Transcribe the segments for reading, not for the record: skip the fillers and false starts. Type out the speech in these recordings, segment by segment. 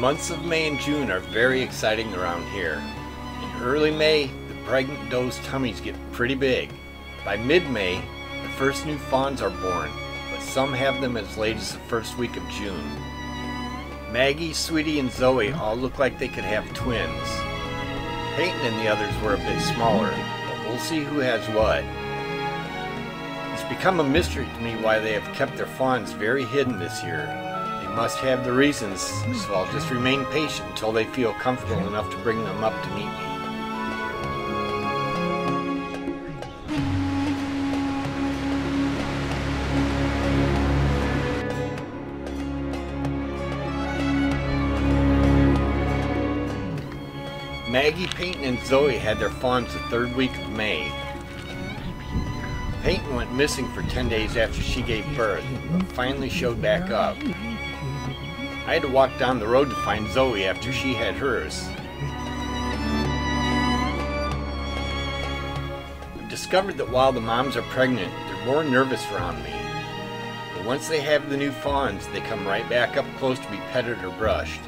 months of May and June are very exciting around here. In early May, the pregnant does' tummies get pretty big. By mid-May, the first new fawns are born, but some have them as late as the first week of June. Maggie, Sweetie, and Zoe all look like they could have twins. Peyton and the others were a bit smaller, but we'll see who has what. It's become a mystery to me why they have kept their fawns very hidden this year. They must have the reasons, so I'll just remain patient until they feel comfortable enough to bring them up to meet me. Maggie, Peyton, and Zoe had their fawns the third week of May. Peyton went missing for 10 days after she gave birth, but finally showed back up. I had to walk down the road to find Zoe after she had hers. I've discovered that while the moms are pregnant, they're more nervous around me. But once they have the new fawns, they come right back up close to be petted or brushed.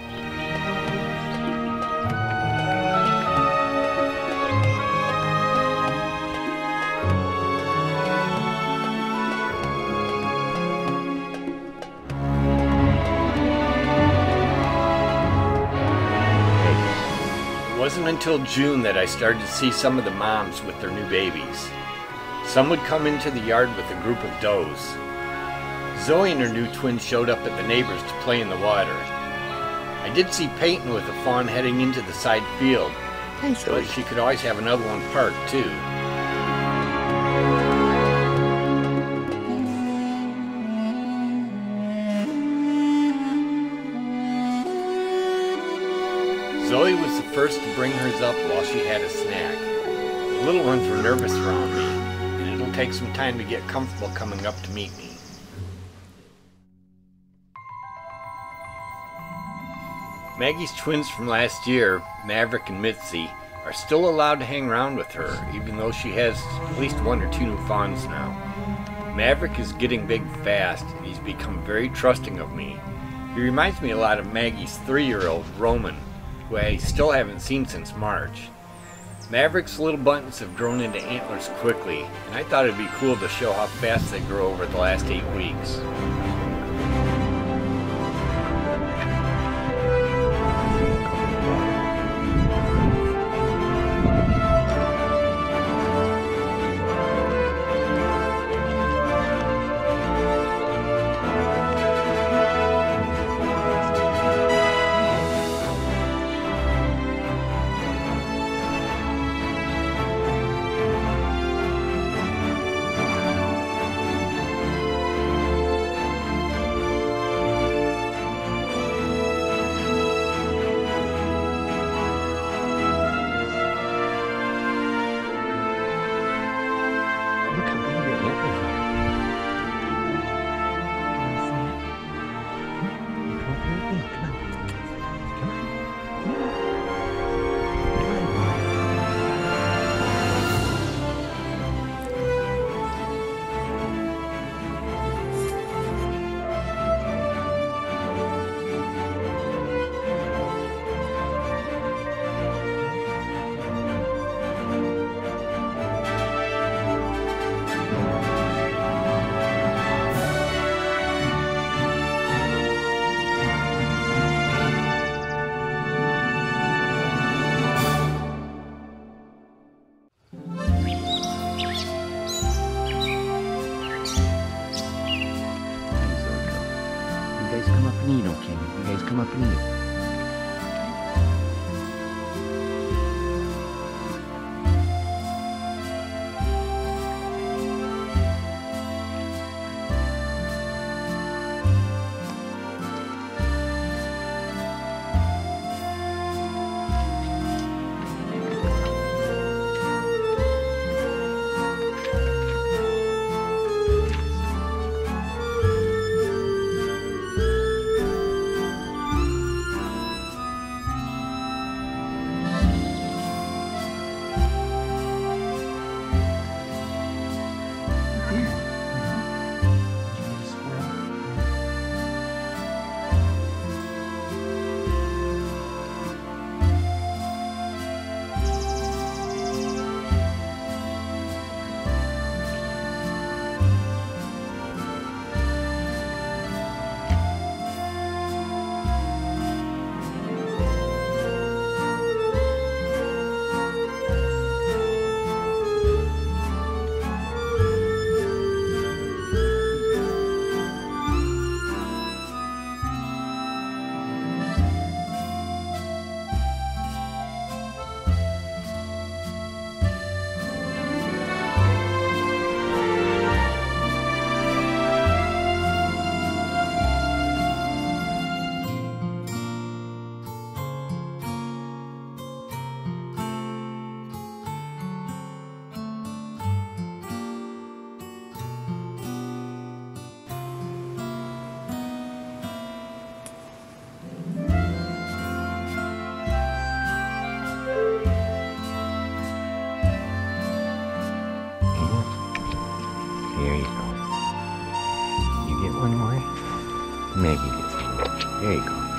It wasn't until June that I started to see some of the moms with their new babies. Some would come into the yard with a group of does. Zoe and her new twin showed up at the neighbors to play in the water. I did see Peyton with a fawn heading into the side field, but she could always have another one parked too. Zoe was the first to bring hers up while she had a snack. The little ones were nervous around me, and it'll take some time to get comfortable coming up to meet me. Maggie's twins from last year, Maverick and Mitzi, are still allowed to hang around with her, even though she has at least one or two new fawns now. Maverick is getting big fast, and he's become very trusting of me. He reminds me a lot of Maggie's 3-year-old, Roman, who I still haven't seen since March. Maverick's little buttons have grown into antlers quickly, and I thought it'd be cool to show how fast they grow over the last 8 weeks. go. You get one more. Maggie gets one more. There you go.